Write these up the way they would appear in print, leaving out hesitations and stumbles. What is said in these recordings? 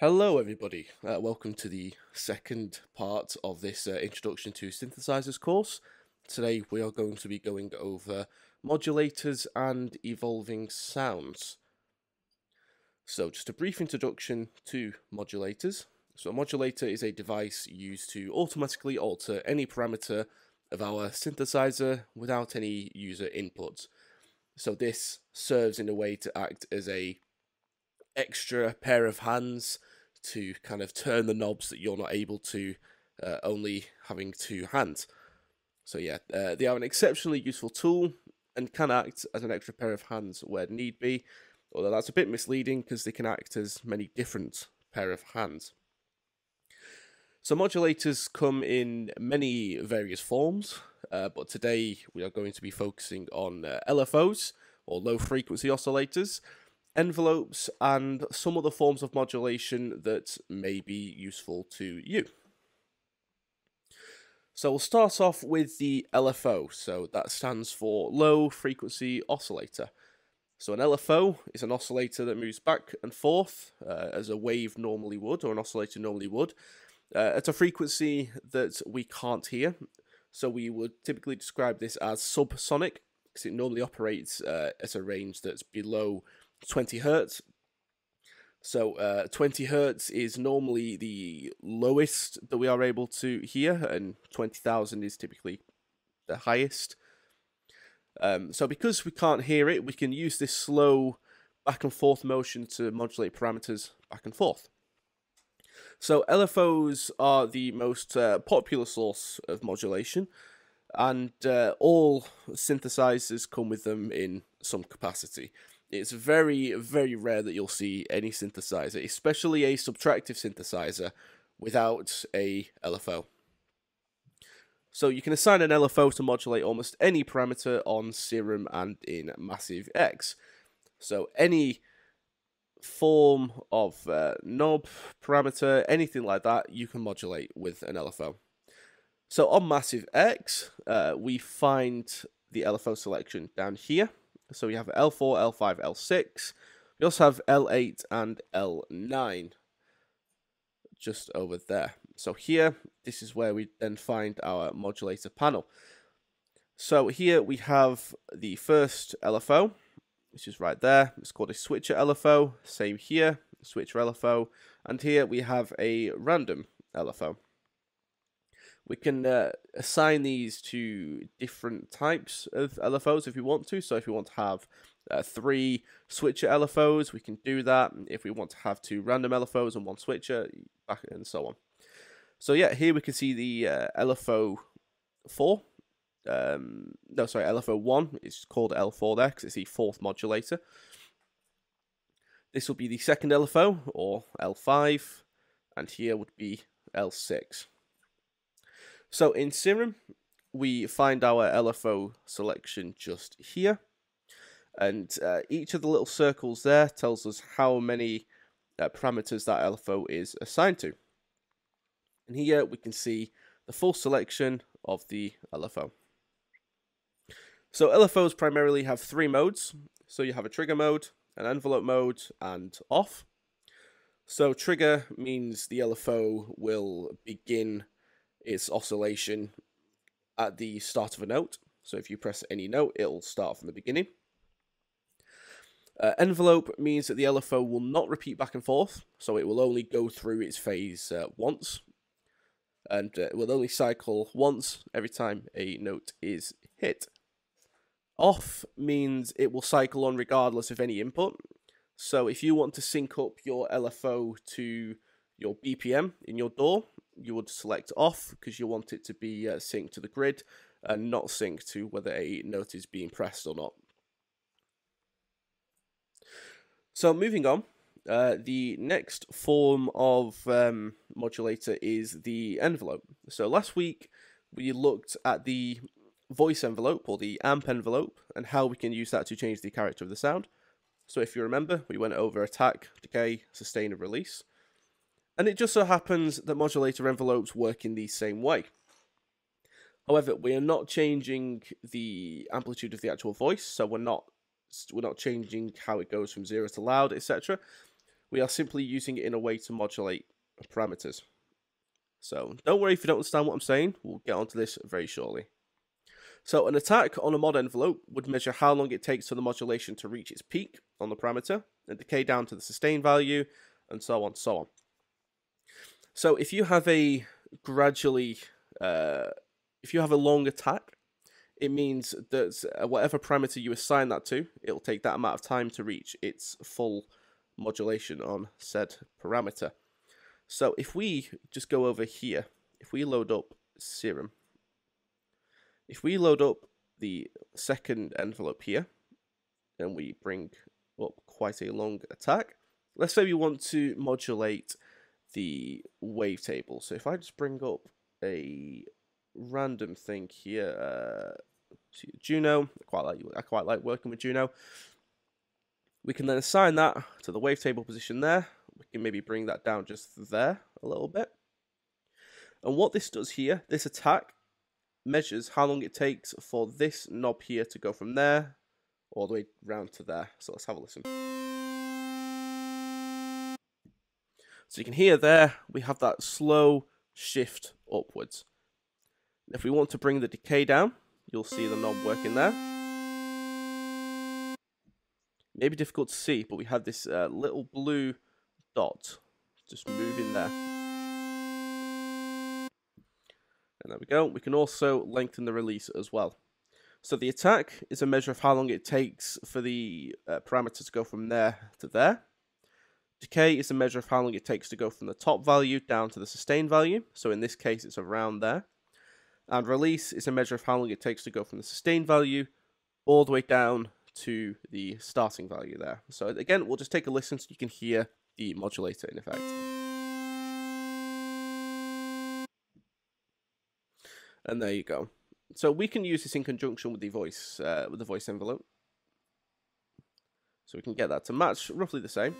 Hello everybody, welcome to the second part of this Introduction to Synthesizers course. Today we are going to be going over modulators and evolving sounds. So just a brief introduction to modulators. So a modulator is a device used to automatically alter any parameter of our synthesizer without any user input. So this serves in a way to act as a extra pair of hands to kind of turn the knobs that you're not able to, only having two hands. So yeah, they are an exceptionally useful tool and can act as an extra pair of hands where need be, although that's a bit misleading because they can act as many different pair of hands. So modulators come in many various forms, but today we are going to be focusing on LFOs, or low frequency oscillators, envelopes, and some other forms of modulation that may be useful to you. So we'll start off with the LFO. So that stands for low frequency oscillator. So an LFO is an oscillator that moves back and forth as a wave normally would, or an oscillator normally would, at a frequency that we can't hear. So we would typically describe this as subsonic, because it normally operates at a range that's below 20 hertz. So 20 hertz is normally the lowest that we are able to hear, and 20,000 is typically the highest. So because we can't hear it, we can use this slow back and forth motion to modulate parameters back and forth. So LFOs are the most popular source of modulation, and all synthesizers come with them in some capacity. It's very, very rare that you'll see any synthesizer, especially a subtractive synthesizer, without a LFO. So you can assign an LFO to modulate almost any parameter on Serum and in Massive X. So any form of knob, parameter, anything like that, you can modulate with an LFO. So on Massive X, we find the LFO selection down here. So we have L4, L5, L6. We also have L8 and L9 just over there. So here, this is where we then find our modulator panel. So here we have the first LFO, which is right there. It's called a switcher LFO. Same here, switcher LFO. And here we have a random LFO. We can assign these to different types of LFOs if we want to. So if we want to have 3 switcher LFOs, we can do that. If we want to have 2 random LFOs and 1 switcher, and so on. So yeah, here we can see the LFO 1. It's called L4 there because it's the 4th modulator. This will be the second LFO, or L5, and here would be L6. So in Serum, we find our LFO selection just here, and each of the little circles there tells us how many parameters that LFO is assigned to. And here we can see the full selection of the LFO. So LFOs primarily have 3 modes. So you have a trigger mode, an envelope mode, and off. So trigger means the LFO will begin its oscillation at the start of a note. So if you press any note, it'll start from the beginning. Envelope means that the LFO will not repeat back and forth, so it will only go through its phase once, and it will only cycle once every time a note is hit. Off means it will cycle on regardless of any input. So if you want to sync up your LFO to your BPM in your DAW, you would select off, because you want it to be synced to the grid and not synced to whether a note is being pressed or not. So moving on, the next form of modulator is the envelope. So last week we looked at the voice envelope, or the amp envelope, and how we can use that to change the character of the sound. So if you remember, we went over attack, decay, sustain, and release. And it just so happens that modulator envelopes work in the same way. However, we are not changing the amplitude of the actual voice, so we're not changing how it goes from zero to loud, etc. We are simply using it in a way to modulate parameters. So don't worry if you don't understand what I'm saying, we'll get onto this very shortly. So an attack on a mod envelope would measure how long it takes for the modulation to reach its peak on the parameter, and decay down to the sustain value, and so on, so on. So if you have a long attack, it means that whatever parameter you assign that to, it'll take that amount of time to reach its full modulation on said parameter. So if we just go over here, if we load up Serum, if we load up the second envelope here, and we bring up quite a long attack, let's say we want to modulate the wavetable. So if I just bring up a random thing here, Juno, I quite like working with Juno. We can then assign that to the wavetable position there. We can maybe bring that down just there a little bit. And what this does here, this attack measures how long it takes for this knob here to go from there all the way round to there. So let's have a listen. So you can hear there we have that slow shift upwards. If we want to bring the decay down, you'll see the knob working there. Maybe difficult to see, but we have this little blue dot just moving there. And there we go. We can also lengthen the release as well. So the attack is a measure of how long it takes for the parameter to go from there to there. Decay is a measure of how long it takes to go from the top value down to the sustain value. So in this case, it's around there. And release is a measure of how long it takes to go from the sustain value all the way down to the starting value there. So again, we'll just take a listen so you can hear the modulator in effect. And there you go. So we can use this in conjunction with the voice envelope. So we can get that to match roughly the same.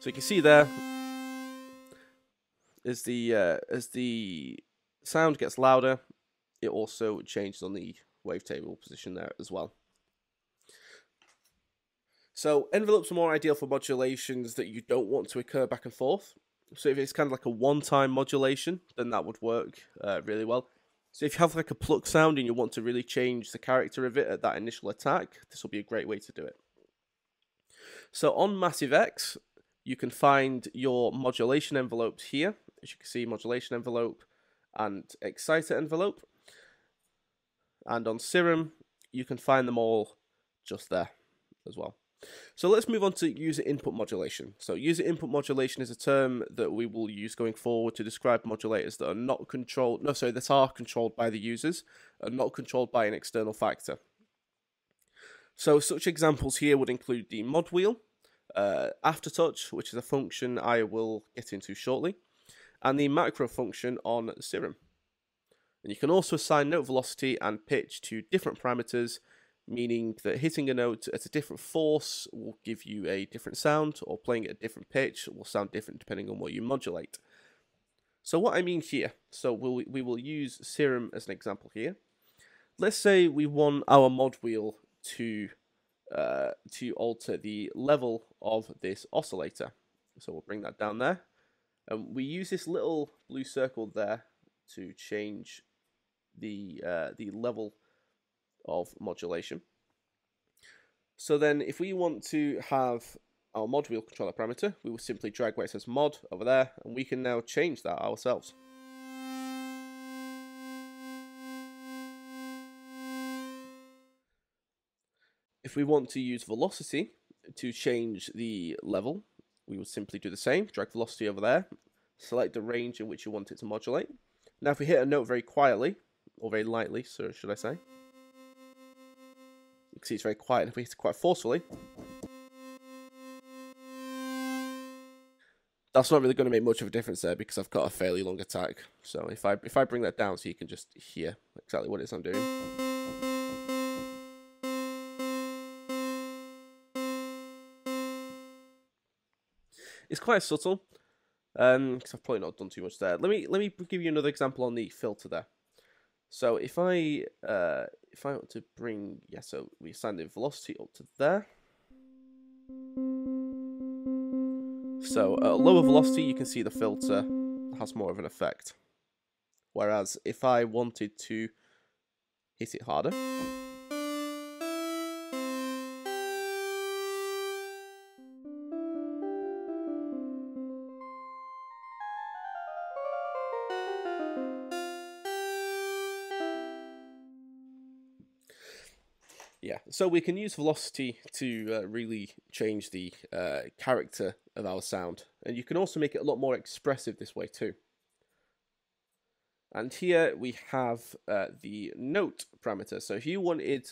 So you can see there, as the sound gets louder, it also changes on the wavetable position there as well. So envelopes are more ideal for modulations that you don't want to occur back and forth. So if it's kind of like a one-time modulation, then that would work really well. So if you have like a pluck sound and you want to really change the character of it at that initial attack, this will be a great way to do it. So on Massive X, you can find your modulation envelopes here. As you can see, modulation envelope and exciter envelope. And on Serum, you can find them all just there as well. So let's move on to user input modulation. So user input modulation is a term that we will use going forward to describe modulators that are controlled by the users and not controlled by an external factor. So such examples here would include the mod wheel, aftertouch, which is a function I will get into shortly, and the macro function on Serum. And you can also assign note velocity and pitch to different parameters, meaning that hitting a note at a different force will give you a different sound, or playing at a different pitch will sound different depending on what you modulate. So what I mean here, so we will use Serum as an example here. Let's say we want our mod wheel to alter the level of this oscillator. So we'll bring that down there. And we use this little blue circle there to change the level of modulation. So then if we want to have our mod wheel controller parameter, we will simply drag where it says mod over there, and we can now change that ourselves. If we want to use velocity to change the level, we will simply do the same, drag velocity over there, select the range in which you want it to modulate. Now if we hit a note very quietly, or very lightly, so should I say, you can see it's very quiet, and if we hit it quite forcefully, that's not really going to make much of a difference there because I've got a fairly long attack. So if I bring that down so you can just hear exactly what it is I'm doing. It's quite subtle, because I've probably not done too much there. Let me give you another example on the filter there. So if I want to bring, so we assign the velocity up to there, So at a lower velocity you can see the filter has more of an effect, whereas if I wanted to hit it harder, yeah, so we can use velocity to really change the character of our sound. And you can also make it a lot more expressive this way too. And here we have the note parameter. So if you wanted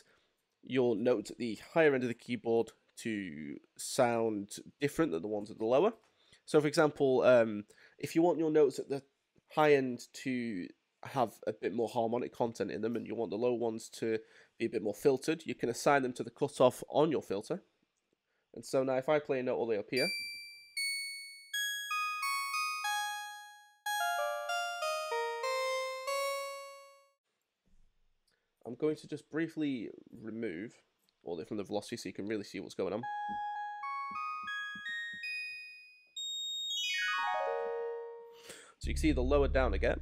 your note at the higher end of the keyboard to sound different than the ones at the lower. So for example, if you want your notes at the high end to have a bit more harmonic content in them and you want the low ones to be a bit more filtered, you can assign them to the cutoff on your filter. And so now if I play a note all the way up here, I'm going to just briefly remove all it from the velocity so you can really see what's going on. So you can see the lower down again.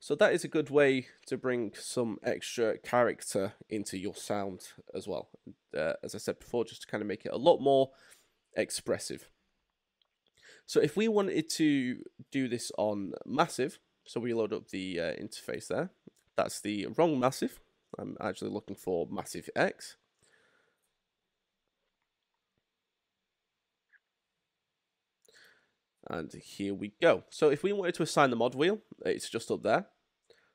So that is a good way to bring some extra character into your sound as well. As I said before, just to kind of make it a lot more expressive. So if we wanted to do this on Massive, so we load up the interface there. That's the wrong Massive. I'm actually looking for Massive X. And here we go. So if we wanted to assign the mod wheel, it's just up there.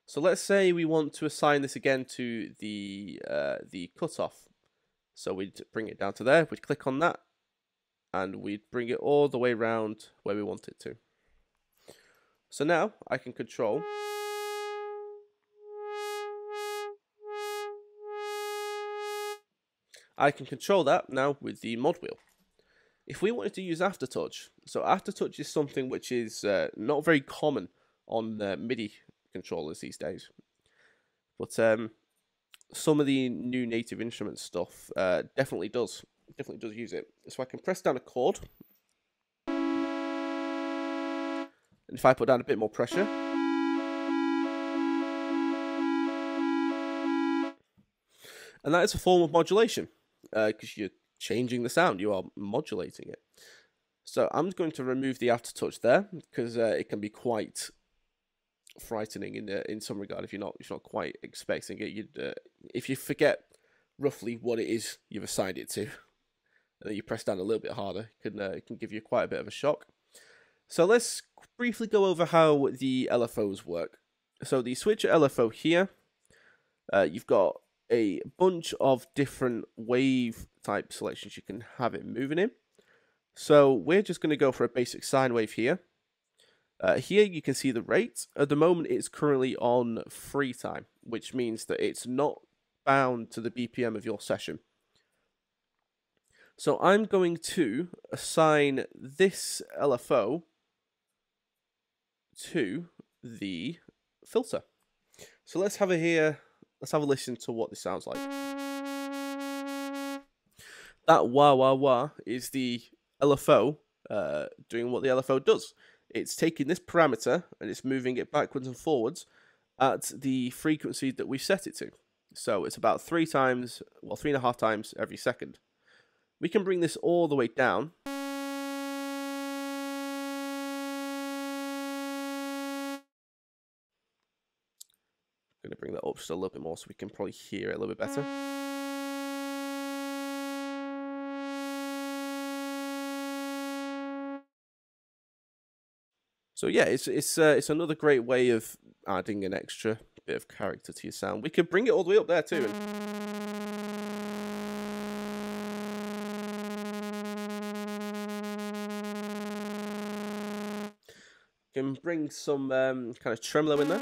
So let's say we want to assign this again to the cutoff. So we'd bring it down to there, we'd click on that, and we'd bring it all the way around where we want it to. So now I can control that now with the mod wheel. If we wanted to use aftertouch, so aftertouch is something which is not very common on MIDI controllers these days, but some of the new Native Instruments stuff definitely does use it. So I can press down a chord, and if I put down a bit more pressure, and that is a form of modulation because you're changing the sound, you are modulating it. So I'm going to remove the aftertouch there because it can be quite frightening in some regard. If you're not quite expecting it, if you forget roughly what it is you've assigned it to, and then you press down a little bit harder, it can give you quite a bit of a shock. So let's briefly go over how the LFOs work. So the switcher LFO here, you've got a bunch of different wave type selections you can have it moving in. So we're just going to go for a basic sine wave here. Here you can see the rate. At the moment it's currently on free time, which means that it's not bound to the BPM of your session. So I'm going to assign this LFO to the filter. So let's have a listen to what this sounds like. That wah wah wah is the LFO doing what the LFO does. It's taking this parameter and it's moving it backwards and forwards at the frequency that we've set it to. So it's about 3.5 times every second. We can bring this all the way down. I'm going to bring that up just a little bit more so we can probably hear it a little bit better. So yeah, it's another great way of adding an extra bit of character to your sound. We could bring it all the way up there too. Can bring some kind of tremolo in there.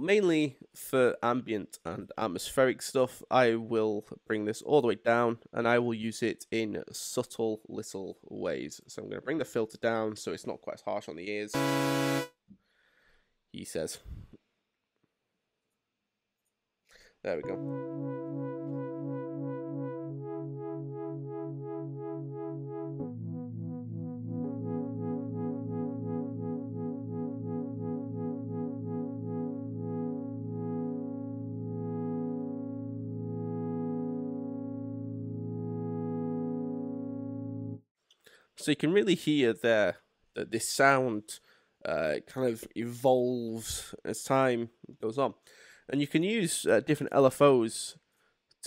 but mainly for ambient and atmospheric stuff, I will bring this all the way down and I will use it in subtle little ways. So I'm going to bring the filter down so it's not quite as harsh on the ears, he says. There we go. So you can really hear there that this sound kind of evolves as time goes on. And you can use different LFOs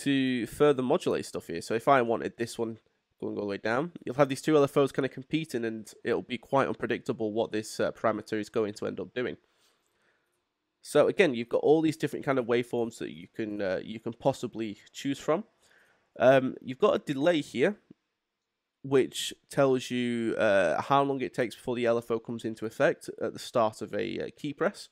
to further modulate stuff here. So if I wanted this one going all the way down, you'll have these two LFOs kind of competing and it'll be quite unpredictable what this parameter is going to end up doing. So again, you've got all these different kind of waveforms that you can possibly choose from. You've got a delay here, which tells you how long it takes before the LFO comes into effect at the start of a key press.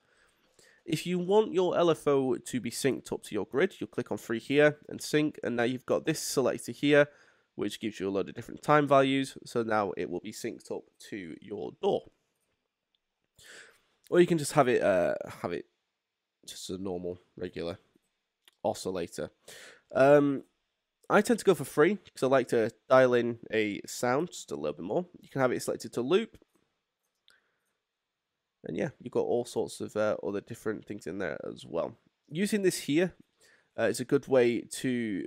If you want your LFO to be synced up to your grid, you'll click on free here and sync, and now you've got this selector here, which gives you a load of different time values, so now it will be synced up to your DAW. Or you can just have it just a normal, regular oscillator. I tend to go for free because I like to dial in a sound just a little bit more. You can have it selected to loop. And yeah, you've got all sorts of other different things in there as well. Using this here is a good way to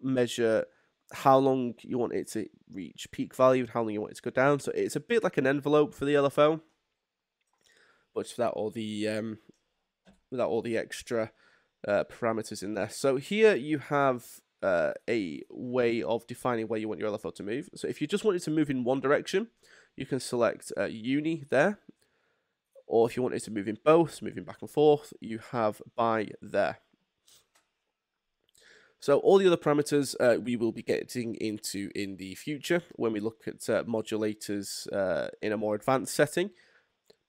measure how long you want it to reach peak value and how long you want it to go down. So it's a bit like an envelope for the LFO, but without all the extra parameters in there. So here you have a way of defining where you want your LFO to move. So if you just want it to move in one direction, you can select uni there, or if you want it to move in both, moving back and forth, you have by there. So all the other parameters we will be getting into in the future when we look at modulators in a more advanced setting,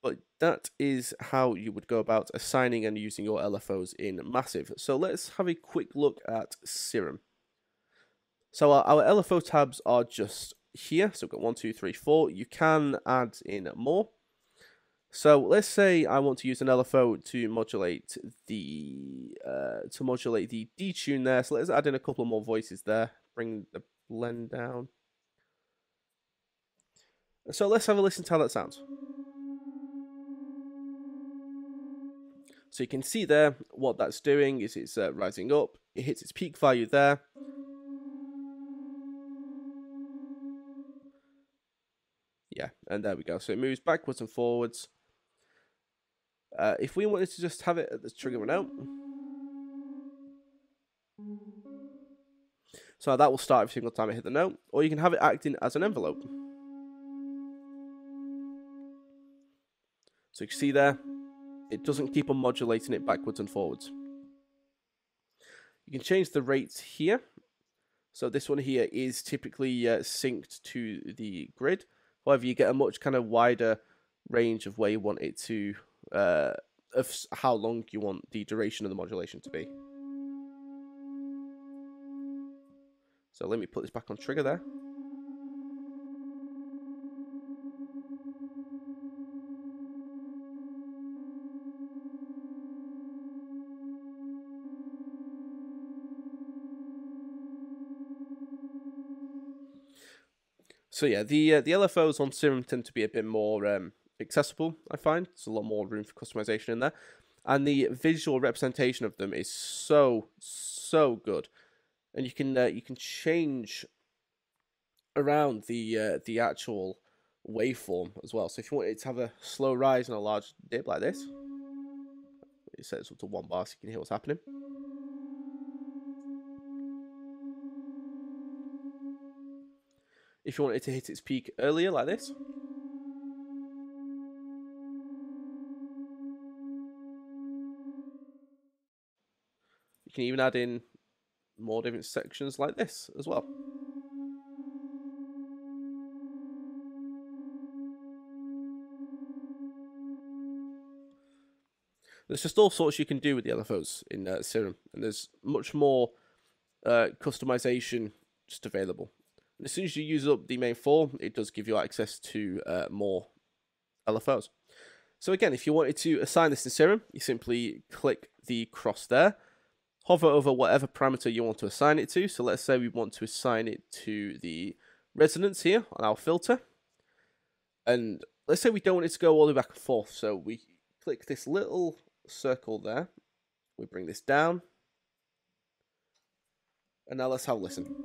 but that is how you would go about assigning and using your LFOs in Massive. So let's have a quick look at Serum. So our LFO tabs are just here. So we've got 1, 2, 3, 4. You can add in more. So let's say I want to use an LFO to modulate the D tune there. So let's add in a couple more voices there. Bring the blend down. So let's have a listen to how that sounds. So you can see there what that's doing is it's rising up. It hits its peak value there. Yeah, and there we go. So it moves backwards and forwards. If we wanted to just have it at the trigger one out. So that will start every single time I hit the note. Or you can have it acting as an envelope. So you can see there, it doesn't keep on modulating it backwards and forwards. You can change the rates here. So this one here is typically synced to the grid. However, you get a much kind of wider range of where you want it to, of how long you want the duration of the modulation to be. So let me put this back on trigger there. So yeah, the LFOs on Serum tend to be a bit more accessible, I find. There's a lot more room for customization in there. And the visual representation of them is so, so good. And you can change around the actual waveform as well. So if you want it to have a slow rise and a large dip like this, it sets up to 1 bar so you can hear what's happening. If you want it to hit its peak earlier, like this. You can even add in more different sections like this as well. There's just all sorts you can do with the LFOs in Serum, and there's much more customization just available. And as soon as you use up the main four, it does give you access to more LFOs. So again, if you wanted to assign this in Serum, you simply click the cross there, hover over whatever parameter you want to assign it to. So let's say we want to assign it to the resonance here on our filter. And let's say we don't want it to go all the way back and forth. So we click this little circle there. We bring this down. And now let's have a listen.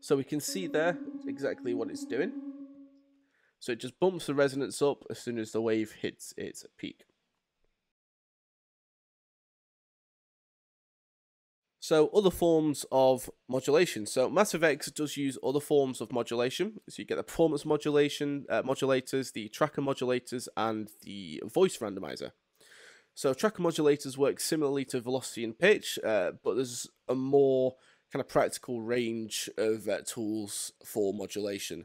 So we can see there exactly what it's doing. So it just bumps the resonance up as soon as the wave hits its peak. So other forms of modulation. So Massive X does use other forms of modulation. So you get the performance modulation modulators, the tracker modulators, and the voice randomizer. So tracker modulators work similarly to velocity and pitch, but there's a more kind of practical range of tools for modulation.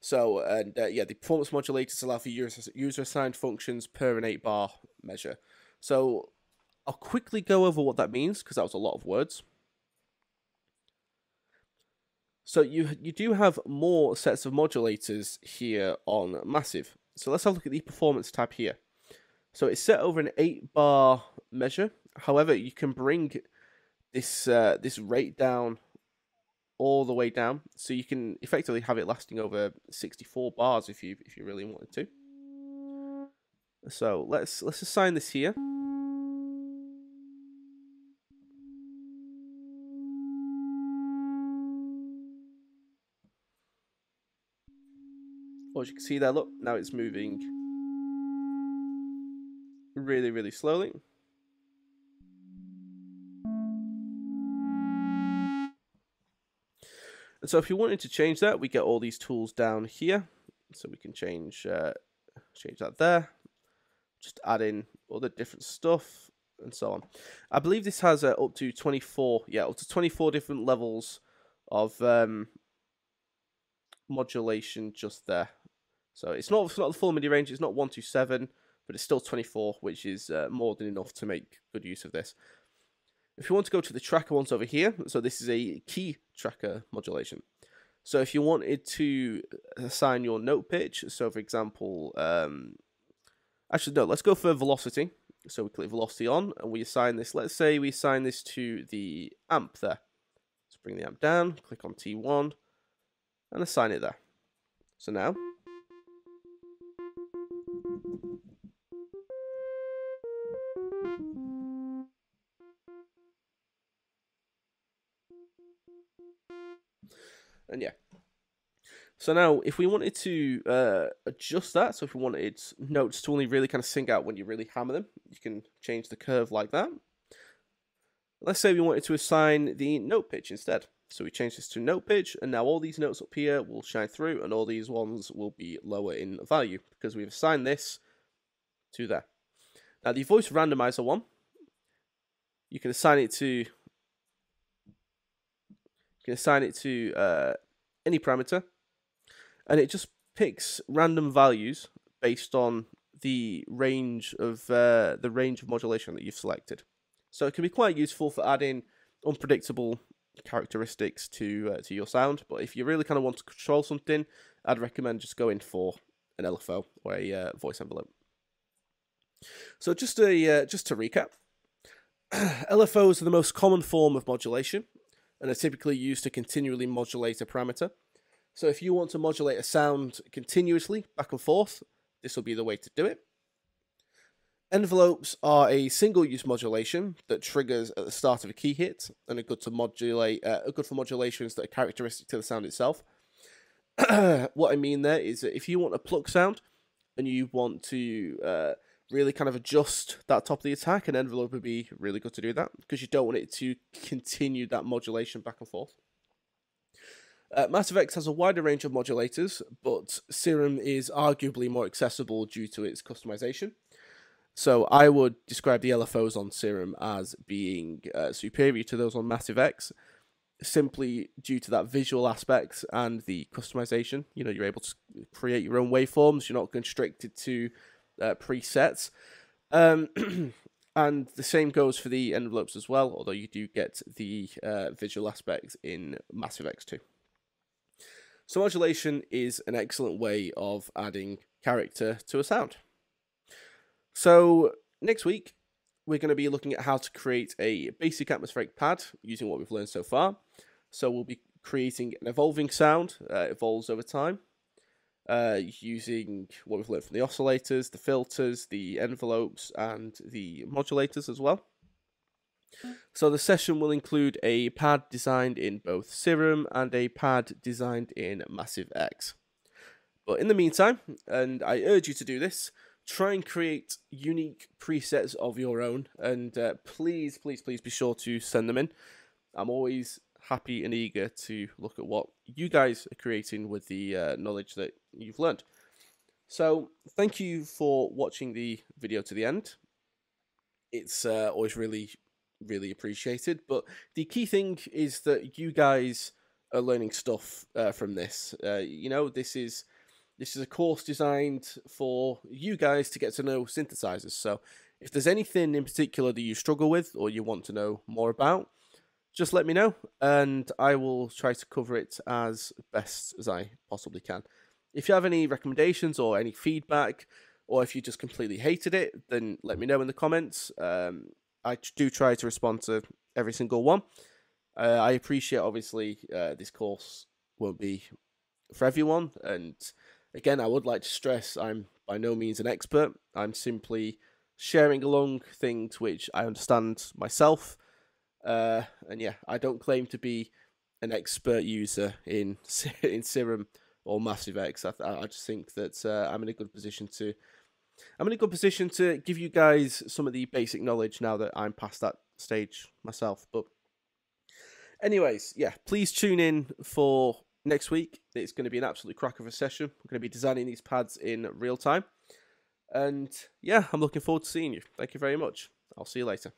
So yeah, the performance modulators allow for user-assigned functions per an 8-bar measure. So I'll quickly go over what that means, because that was a lot of words. So you do have more sets of modulators here on Massive. So let's have a look at the performance tab here. So it's set over an 8-bar measure. However, you can bring this this rate down all the way down, so you can effectively have it lasting over 64 bars if you really wanted to. So let's assign this here. Well, as you can see there, look, now it's moving really, really slowly. And so if you wanted to change that, we get all these tools down here. So we can change that there, just add in all the different stuff and so on. I believe this has up to 24, yeah, up to 24 different levels of modulation just there. So it's not the full MIDI range, it's not 127, but it's still 24, which is more than enough to make good use of this. If you want to go to the tracker ones over here, so this is a key tracker modulation. So if you wanted to assign your note pitch, so for example, actually no, let's go for velocity. So we click velocity on and we assign this, let's say we assign this to the amp there. Let's bring the amp down, click on T1 and assign it there. So now, and yeah, so now if we wanted to adjust that, so if we wanted notes to only really kind of sing out when you really hammer them, you can change the curve like that. Let's say we wanted to assign the note pitch instead. So we change this to note pitch, and now all these notes up here will shine through and all these ones will be lower in value because we've assigned this to there. Now the voice randomizer one, you can assign it to any parameter, and it just picks random values based on the range of modulation that you've selected. So it can be quite useful for adding unpredictable characteristics to your sound. But if you really kind of want to control something, I'd recommend just going for an LFO or a voice envelope. So just to recap, LFOs are the most common form of modulation, and are typically used to continually modulate a parameter. So if you want to modulate a sound continuously back and forth, this will be the way to do it. Envelopes are a single-use modulation that triggers at the start of a key hit and are good to modulate, good for modulations that are characteristic to the sound itself. What I mean there is that if you want a pluck sound and you want to really kind of adjust that top of the attack, an envelope would be really good to do that, because you don't want it to continue that modulation back and forth. Massive X has a wider range of modulators, but Serum is arguably more accessible due to its customization. So I would describe the LFOs on Serum as being superior to those on Massive X, simply due to that visual aspect and the customization. You know, you're able to create your own waveforms. You're not constricted to presets. And the same goes for the envelopes as well, although you do get the visual aspects in Massive X too. So modulation is an excellent way of adding character to a sound. So next week, we're going to be looking at how to create a basic atmospheric pad using what we've learned so far. So we'll be creating an evolving sound. It evolves over time using what we've learned from the oscillators, the filters, the envelopes, and the modulators as well. So the session will include a pad designed in both Serum and a pad designed in Massive X. But in the meantime, and I urge you to do this, try and create unique presets of your own, and please, please, please be sure to send them in. I'm always happy and eager to look at what you guys are creating with the knowledge that you've learned. So thank you for watching the video to the end. It's always really appreciated, but the key thing is that you guys are learning stuff from this. You know, this is a course designed for you guys to get to know synthesizers. So if there's anything in particular that you struggle with or you want to know more about, just let me know and I will try to cover it as best as I possibly can. If you have any recommendations or any feedback, or if you just completely hated it, then let me know in the comments. I do try to respond to every single one. I appreciate, obviously, this course won't be for everyone, and again, I would like to stress I'm by no means an expert. I'm simply sharing along things which I understand myself. And yeah, I don't claim to be an expert user in Serum or Massive X. I just think that I'm in a good position to give you guys some of the basic knowledge now that I'm past that stage myself. But anyways, yeah, please tune in for next week. It's going to be an absolute crack of a session. We're going to be designing these pads in real time. And yeah, I'm looking forward to seeing you. Thank you very much. I'll see you later.